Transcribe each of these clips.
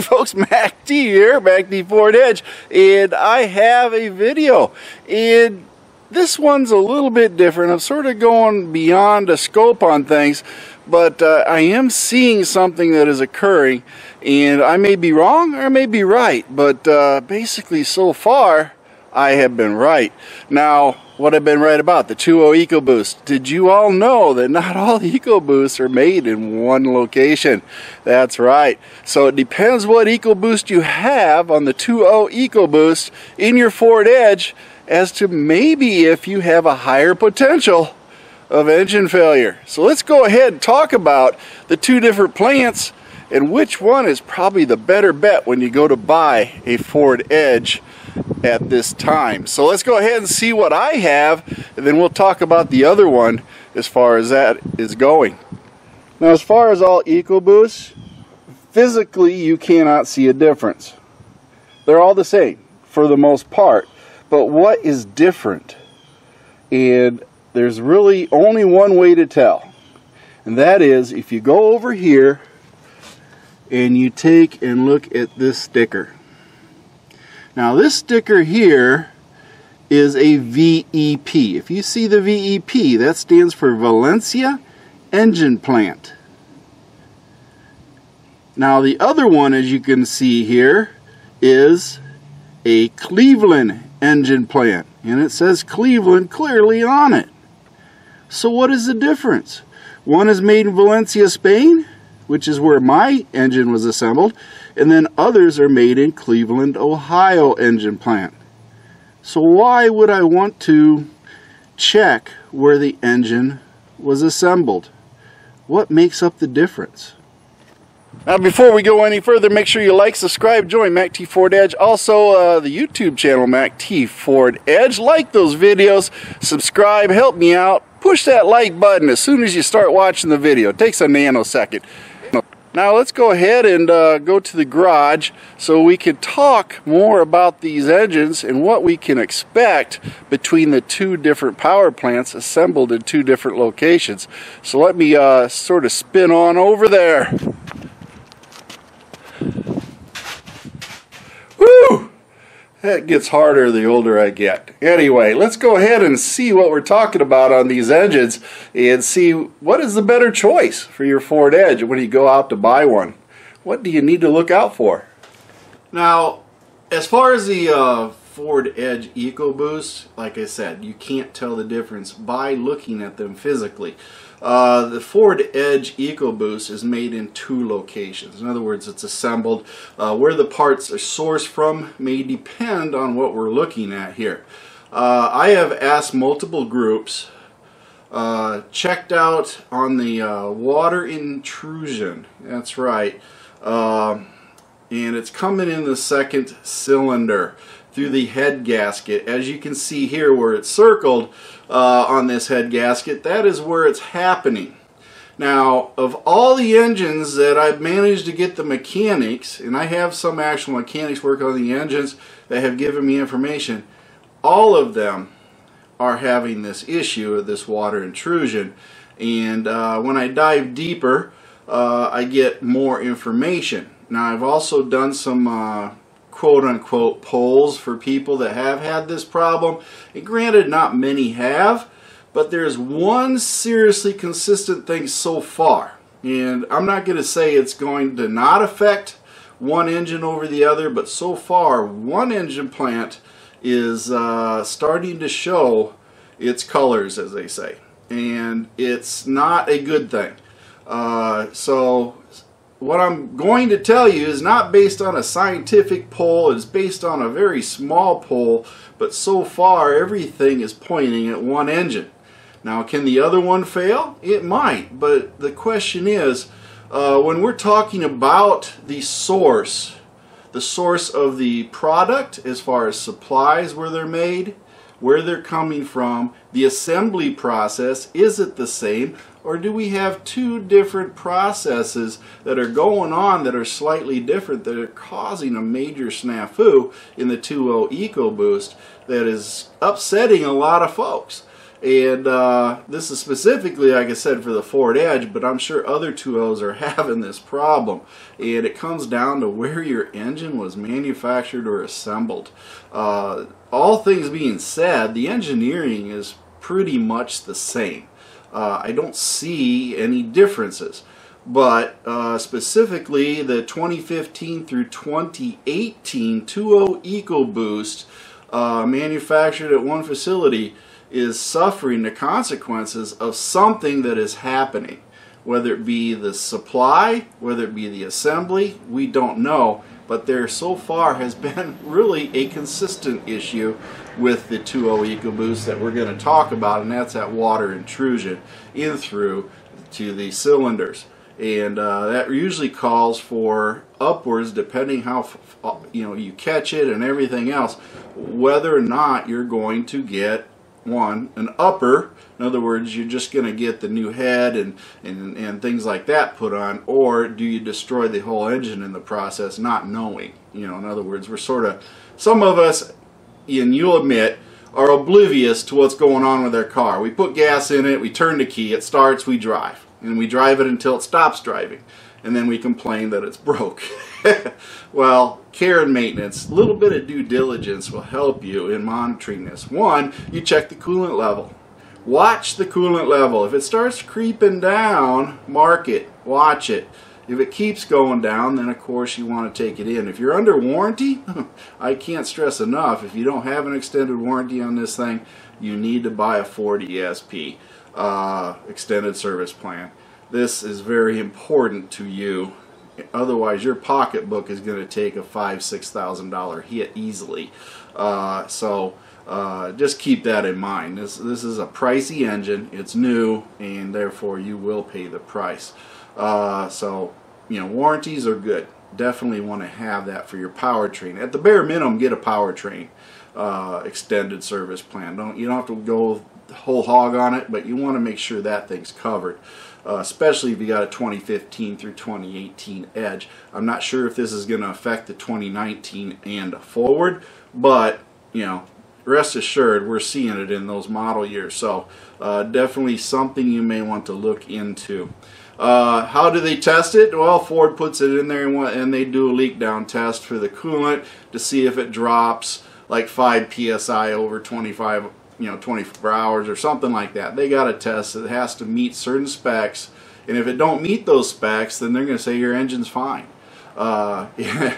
Hey folks, Mac T here, MacD Ford Edge, and I have a video, and this one's a little bit different. I'm sort of going beyond the scope on things, but I am seeing something that is occurring, and I may be wrong or I may be right, but basically so far I have been right. Now, what I've been right about, the 2.0 EcoBoost. Did you all know that not all EcoBoosts are made in one location? That's right. So it depends what EcoBoost you have on the 2.0 EcoBoost in your Ford Edge as to maybe if you have a higher potential of engine failure. So let's go ahead and talk about the two different plants and which one is probably the better bet when you go to buy a Ford Edge at this time. So let's go ahead and see what I have, and then we'll talk about the other one as far as that is going. Now, as far as all EcoBoosts, physically you cannot see a difference. They're all the same for the most part, but what is different? And there's really only one way to tell, and that is if you go over here and you take and look at this sticker. Now this sticker here is a VEP. If you see the VEP, that stands for Valencia Engine Plant. Now the other one, as you can see here, is a Cleveland Engine Plant, and it says Cleveland clearly on it. So what is the difference? One is made in Valencia, Spain, which is where my engine was assembled, and then others are made in Cleveland, Ohio engine plant. So why would I want to check where the engine was assembled? What makes up the difference? Now, before we go any further, make sure you like, subscribe, join Mac T Ford Edge. Also, the YouTube channel, Mac T Ford Edge. Like those videos, subscribe, help me out. Push that like button as soon as you start watching the video. It takes a nanosecond. Now let's go ahead and go to the garage so we can talk more about these engines and what we can expect between the two different power plants assembled in two different locations. So let me sort of spin on over there. Woo! That gets harder the older I get. Anyway, let's go ahead and see what we're talking about on these engines and see what is the better choice for your Ford Edge when you go out to buy one. What do you need to look out for? Now, as far as the Ford Edge EcoBoost, like I said, you can't tell the difference by looking at them physically. The Ford Edge EcoBoost is made in two locations. In other words, it's assembled. Where the parts are sourced from may depend on what we're looking at here. I have asked multiple groups, checked out on the water intrusion. That's right. And it's coming in the second cylinder through the head gasket. As you can see here where it's circled on this head gasket, that is where it's happening. Now, of all the engines that I've managed to get the mechanics, and I have some actual mechanics work on the engines that have given me information, all of them are having this issue of this water intrusion. And when I dive deeper, I get more information. Now, I've also done some quote-unquote polls for people that have had this problem, and granted not many have, but there's one seriously consistent thing so far, and I'm not going to say it's going to not affect one engine over the other, but so far one engine plant is starting to show its colors, as they say, and it's not a good thing. So what I'm going to tell you is not based on a scientific poll, it's based on a very small poll, but so far everything is pointing at one engine. Now, can the other one fail? It might, but the question is, when we're talking about the source of the product as far as supplies, where they're made, where they're coming from, the assembly process, is it the same, or do we have two different processes that are going on that are slightly different that are causing a major snafu in the 2.0 EcoBoost that is upsetting a lot of folks? And this is specifically, like I said, for the Ford Edge, but I'm sure other 2.0s are having this problem. And it comes down to where your engine was manufactured or assembled. All things being said, the engineering is pretty much the same. I don't see any differences. But specifically, the 2015 through 2018 2.0 EcoBoost manufactured at one facility is suffering the consequences of something that is happening, whether it be the supply, whether it be the assembly, we don't know, but there so far has been really a consistent issue with the 2.0 EcoBoost that we're going to talk about, and that's that water intrusion in through to the cylinders. And that usually calls for upwards, depending how you catch it and everything else, whether or not you're going to get an upper. In other words, you're just going to get the new head and things like that put on, or do you destroy the whole engine in the process, not knowing? You know, in other words, we're sort of, some of us, and you'll admit, are oblivious to what's going on with our car. We put gas in it, we turn the key, it starts, we drive. And we drive it until it stops driving. And then we complain that it's broke. Well, care and maintenance, a little bit of due diligence will help you in monitoring this. One, you check the coolant level. Watch the coolant level. If it starts creeping down, mark it, watch it. If it keeps going down, then of course you want to take it in. If you're under warranty, I can't stress enough, if you don't have an extended warranty on this thing, you need to buy a Ford ESP extended service plan. This is very important to you, otherwise your pocketbook is going to take a $5,000–$6,000 hit easily. So just keep that in mind. This is a pricey engine, it's new, and therefore you will pay the price. So you know, warranties are good. Definitely want to have that for your powertrain. At the bare minimum, get a powertrain extended service plan. You don't have to go whole hog on it, but you want to make sure that thing's covered, especially if you got a 2015 through 2018 Edge. I'm not sure if this is going to affect the 2019 and forward, but you know, rest assured we're seeing it in those model years. So definitely something you may want to look into. How do they test it? Well, Ford puts it in there and they do a leak down test for the coolant to see if it drops like 5 psi over 24 hours or something like that. They got to test it. It has to meet certain specs, and if it don't meet those specs, then they're going to say your engine's fine. And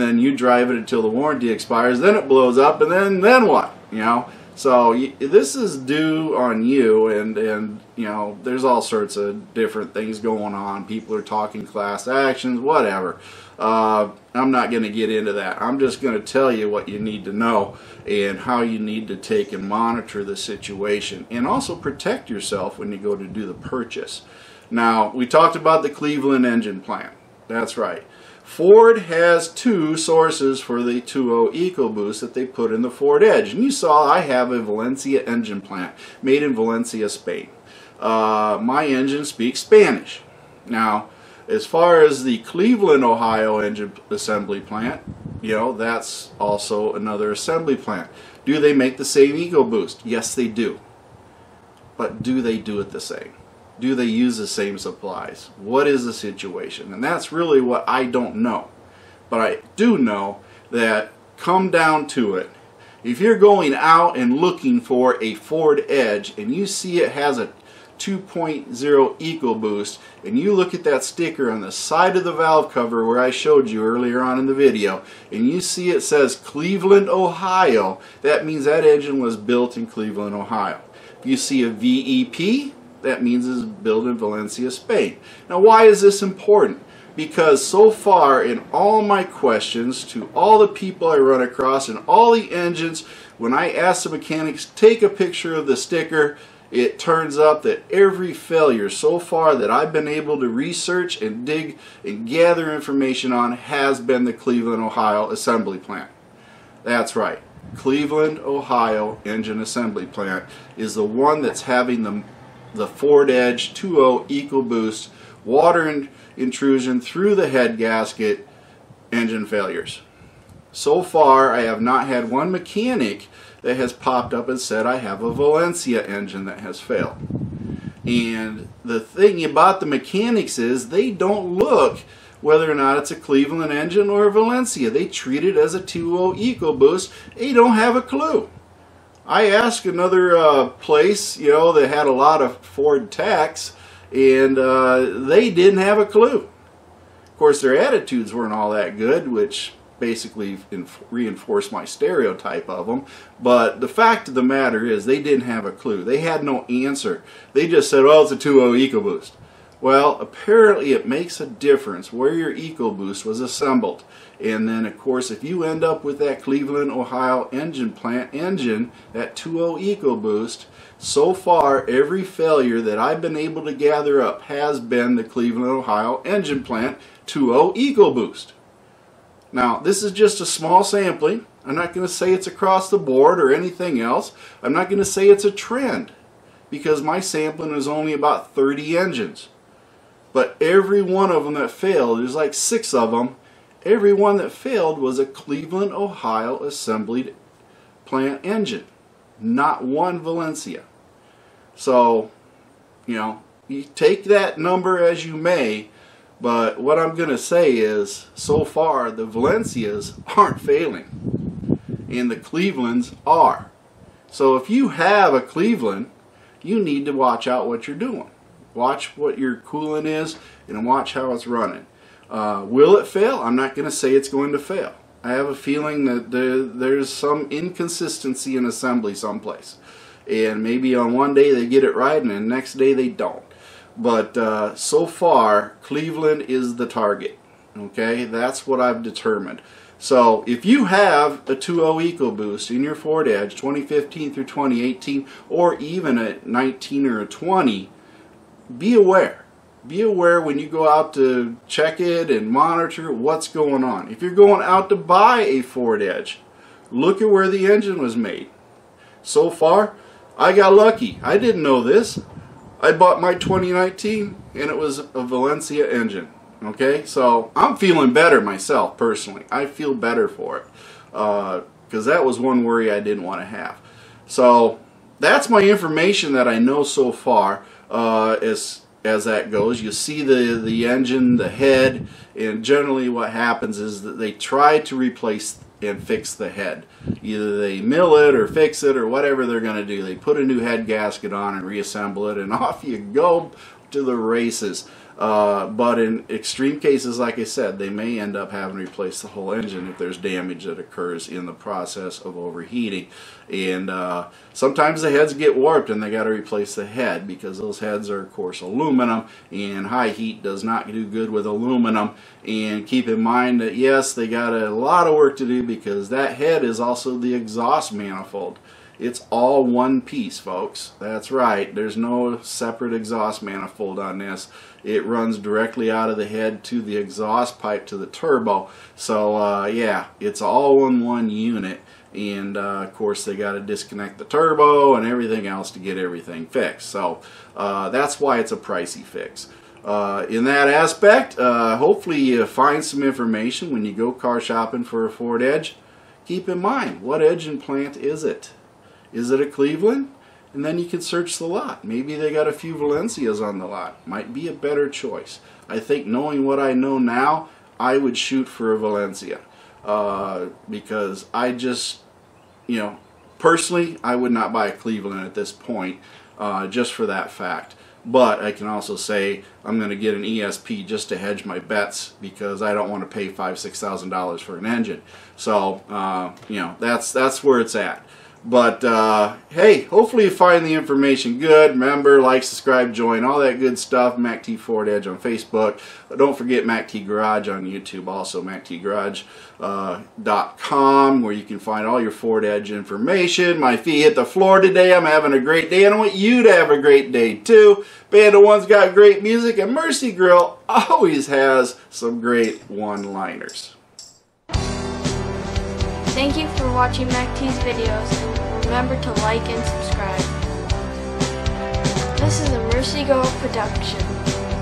then you drive it until the warranty expires, then it blows up, and then what? You know, so this is due on you, and you know, there's all sorts of different things going on. People are talking class actions, whatever. I'm not going to get into that. I'm just going to tell you what you need to know and how you need to take and monitor the situation, and also protect yourself when you go to do the purchase. Now, we talked about the Cleveland Engine Plant. That's right. Ford has two sources for the 2.0 EcoBoost that they put in the Ford Edge. And you saw I have a Valencia Engine Plant made in Valencia, Spain. My engine speaks Spanish. Now, as far as the Cleveland, Ohio engine assembly plant, you know, that's also another assembly plant. Do they make the same EcoBoost? Yes, they do. But do they do it the same? Do they use the same supplies? What is the situation? And that's really what I don't know. But I do know that, come down to it, if you're going out and looking for a Ford Edge and you see it has a 2.0 EcoBoost, and you look at that sticker on the side of the valve cover where I showed you earlier on in the video, and you see it says Cleveland, Ohio, that means that engine was built in Cleveland, Ohio. If you see a VEP, that means it's built in Valencia, Spain. Now, why is this important? Because so far in all my questions to all the people I run across and all the engines, when I ask the mechanics, take a picture of the sticker, it turns up that every failure so far that I've been able to research and dig and gather information on has been the Cleveland, Ohio assembly plant. That's right. Cleveland, Ohio engine assembly plant is the one that's having the Ford Edge 2.0 EcoBoost water intrusion through the head gasket engine failures. So far, I have not had one mechanic that has popped up and said I have a Valencia engine that has failed. And the thing about the mechanics is they don't look whether or not it's a Cleveland engine or a Valencia. They treat it as a 2.0 EcoBoost. They don't have a clue. I asked another place, you know, that had a lot of Ford techs, and they didn't have a clue. Of course, their attitudes weren't all that good, which basically reinforced my stereotype of them. But the fact of the matter is they didn't have a clue. They had no answer. They just said, oh, it's a 2.0 EcoBoost. Well, apparently it makes a difference where your EcoBoost was assembled. And then, of course, if you end up with that Cleveland, Ohio engine plant engine, that 2.0 EcoBoost, so far every failure that I've been able to gather up has been the Cleveland, Ohio engine plant 2.0 EcoBoost. Now, this is just a small sampling. I'm not going to say it's across the board or anything else. I'm not going to say it's a trend because my sampling is only about 30 engines. But every one of them that failed, there's like 6 of them, every one that failed was a Cleveland, Ohio assembled plant engine. Not one Valencia. So, you know, you take that number as you may, but what I'm going to say is, so far, the Valencias aren't failing. And the Clevelands are. So if you have a Cleveland, you need to watch out what you're doing. Watch what your coolant is and watch how it's running. Will it fail? I'm not going to say it's going to fail. I have a feeling that there's some inconsistency in assembly someplace. And maybe on one day they get it right and the next day they don't. But so far, Cleveland is the target. Okay, that's what I've determined. So if you have a 2.0 EcoBoost in your Ford Edge 2015 through 2018 or even a 19 or a 20, be aware. Be aware when you go out to check it and monitor what's going on. If you're going out to buy a Ford Edge, look at where the engine was made. So far, I got lucky. I didn't know this. I bought my 2019 and it was a Valencia engine. Okay, so I'm feeling better myself personally. I feel better for it because that was one worry I didn't want to have. So that's my information that I know so far. As that goes, you see the engine, the head, and generally what happens is that they try to replace and fix the head. Either they mill it or fix it or whatever they're going to do. They put a new head gasket on and reassemble it, and off you go to the races. But in extreme cases, like I said, they may end up having to replace the whole engine if there's damage that occurs in the process of overheating. And sometimes the heads get warped and they got to replace the head because those heads are, of course, aluminum, and high heat does not do good with aluminum. And keep in mind that, yes, they got a lot of work to do because that head is also the exhaust manifold. It's all one piece, folks. That's right. There's no separate exhaust manifold on this. It runs directly out of the head to the exhaust pipe to the turbo. So, yeah, it's all in one unit. And, of course, they got to disconnect the turbo and everything else to get everything fixed. So, that's why it's a pricey fix. In that aspect, hopefully you find some information when you go car shopping for a Ford Edge. Keep in mind, what engine plant is it? Is it a Cleveland? And then you can search the lot. Maybe they got a few Valencias on the lot. Might be a better choice. I think knowing what I know now, I would shoot for a Valencia. Because I just, you know, personally, I would not buy a Cleveland at this point just for that fact. But I can also say I'm going to get an ESP just to hedge my bets because I don't want to pay $5,000, $6,000 for an engine. So, you know, that's where it's at. But, hey, hopefully you find the information good. Remember, like, subscribe, join, all that good stuff. Mac T Ford Edge on Facebook. Don't forget Mac T Garage on YouTube. Also, MacTGarage.com, where you can find all your Ford Edge information. My feet hit the floor today. I'm having a great day, and I want you to have a great day, too. Band of One's got great music, and Mercy Girl always has some great one-liners. Thank you for watching MacT's videos, and remember to like and subscribe. This is a Mercy Girl production.